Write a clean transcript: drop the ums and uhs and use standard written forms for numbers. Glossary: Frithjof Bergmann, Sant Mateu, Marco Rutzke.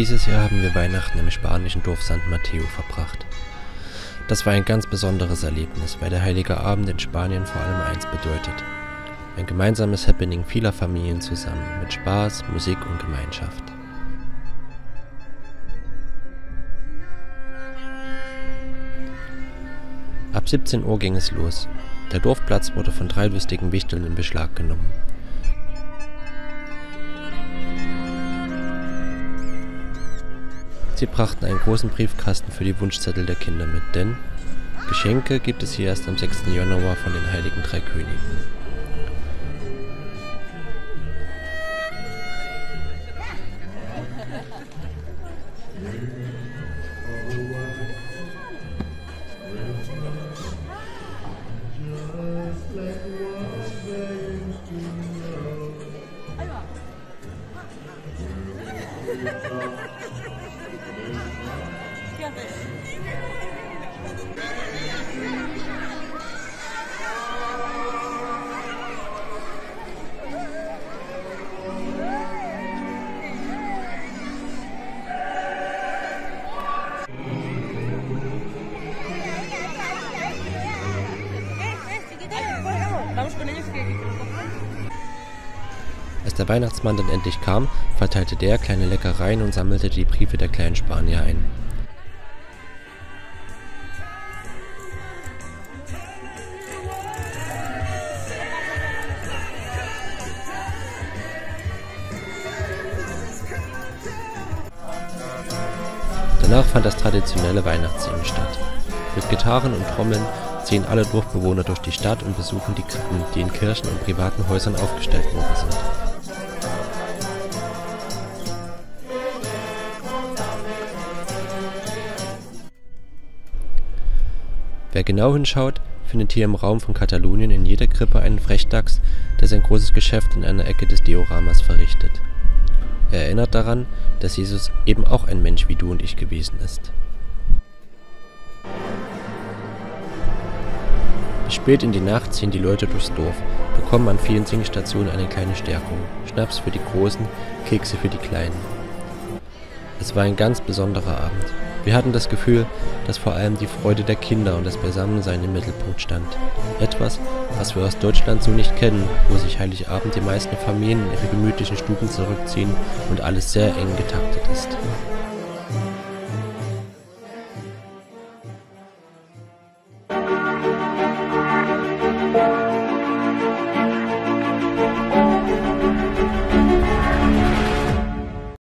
Dieses Jahr haben wir Weihnachten im spanischen Dorf Sant Mateu verbracht. Das war ein ganz besonderes Erlebnis, weil der Heilige Abend in Spanien vor allem eins bedeutet: ein gemeinsames Happening vieler Familien zusammen, mit Spaß, Musik und Gemeinschaft. Ab 17 Uhr ging es los. Der Dorfplatz wurde von 3 lustigen Wichteln in Beschlag genommen. Sie brachten einen großen Briefkasten für die Wunschzettel der Kinder mit, denn Geschenke gibt es hier erst am 6. Januar von den Heiligen 3 Königen. Als der Weihnachtsmann dann endlich kam, verteilte der kleine Leckereien und sammelte die Briefe der kleinen Spanier ein. Danach fand das traditionelle Weihnachtssingen statt. Mit Gitarren und Trommeln ziehen alle Dorfbewohner durch die Stadt und besuchen die Krippen, die in Kirchen und privaten Häusern aufgestellt worden sind. Wer genau hinschaut, findet hier im Raum von Katalonien in jeder Krippe einen Frechdachs, der sein großes Geschäft in einer Ecke des Dioramas verrichtet. Er erinnert daran, dass Jesus eben auch ein Mensch wie du und ich gewesen ist. Bis spät in die Nacht ziehen die Leute durchs Dorf, bekommen an vielen Singstationen eine kleine Stärkung, Schnaps für die Großen, Kekse für die Kleinen. Es war ein ganz besonderer Abend. Wir hatten das Gefühl, dass vor allem die Freude der Kinder und das Beisammensein im Mittelpunkt stand. Etwas, was wir aus Deutschland so nicht kennen, wo sich Heiligabend die meisten Familien in ihre gemütlichen Stuben zurückziehen und alles sehr eng getaktet ist.